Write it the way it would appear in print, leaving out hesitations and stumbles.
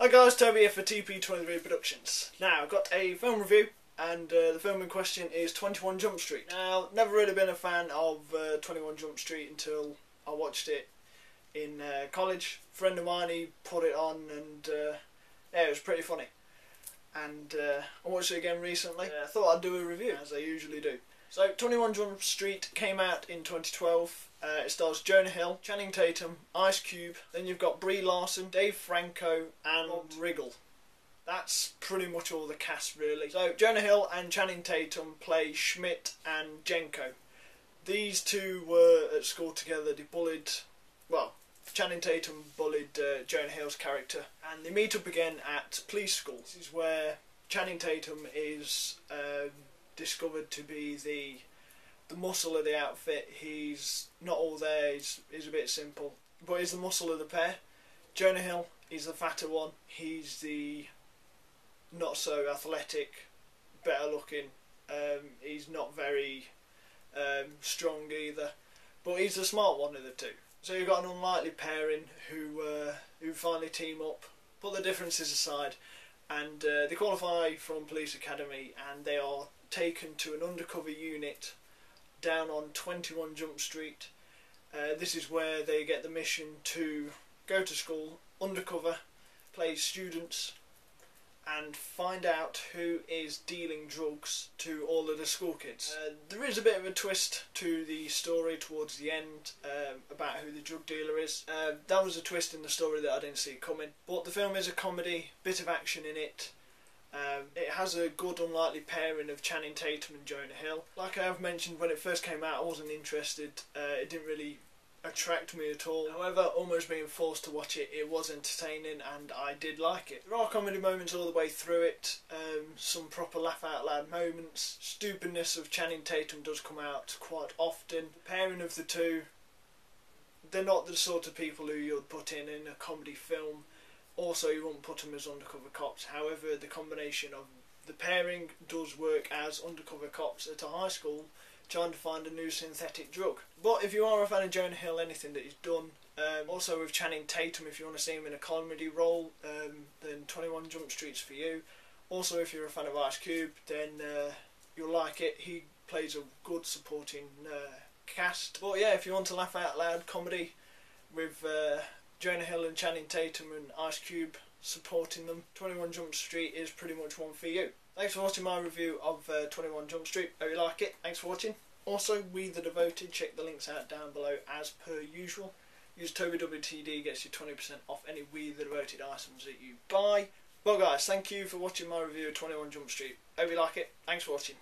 Hi guys, Toby here for TP23 Productions. Now, I've got a film review, and the film in question is 21 Jump Street. Now, never really been a fan of 21 Jump Street until I watched it in college. A friend of mine, he put it on, and yeah, it was pretty funny. And I watched it again recently. I thought I'd do a review, as I usually do. So, 21 Jump Street came out in 2012. It stars Jonah Hill, Channing Tatum, Ice Cube. Then you've got Brie Larson, Dave Franco, and Rob Riggle. That's pretty much all the cast, really. So, Jonah Hill and Channing Tatum play Schmidt and Jenko. These two were at school together. They bullied, well, Channing Tatum bullied Jonah Hill's character. And they meet up again at police school. This is where Channing Tatum is discovered to be the muscle of the outfit. He's not all there, he's a bit simple, but he's the muscle of the pair. Jonah Hill is the fatter one, he's the not so athletic, better looking. He's not very strong either, but he's the smart one of the two. So you've got an unlikely pairing who finally team up, put the differences aside, and they qualify from police academy, and they are taken to an undercover unit down on 21 Jump Street. This is where they get the mission to go to school, undercover, play students, and find out who is dealing drugs to all of the school kids. There is a bit of a twist to the story towards the end about who the drug dealer is. That was a twist in the story that I didn't see coming. But the film is a comedy, bit of action in it. It has a good unlikely pairing of Channing Tatum and Jonah Hill. Like I have mentioned, when it first came out I wasn't interested. It didn't really attract me at all. However, almost being forced to watch it, it was entertaining and I did like it. There are comedy moments all the way through it, some proper laugh out loud moments. Stupidness of Channing Tatum does come out quite often. The pairing of the two, they're not the sort of people who you'd put in a comedy film. Also, you wouldn't put them as undercover cops. However, the combination of the pairing does work as undercover cops at a high school trying to find a new synthetic drug. But if you are a fan of Jonah Hill, anything that he's done, also with Channing Tatum, if you want to see him in a comedy role, then 21 Jump Street's for you. Also, if you're a fan of Ice Cube, then you'll like it. He plays a good supporting cast. But yeah, if you want to laugh out loud comedy with Jonah Hill and Channing Tatum and Ice Cube supporting them, 21 Jump Street is pretty much one for you. Thanks for watching my review of 21 Jump Street. Hope you like it. Thanks for watching. Also, We The Devoted, check the links out down below as per usual. Use TOBYWTD, gets you 20% off any We The Devoted items that you buy. Well guys, thank you for watching my review of 21 Jump Street. Hope you like it. Thanks for watching.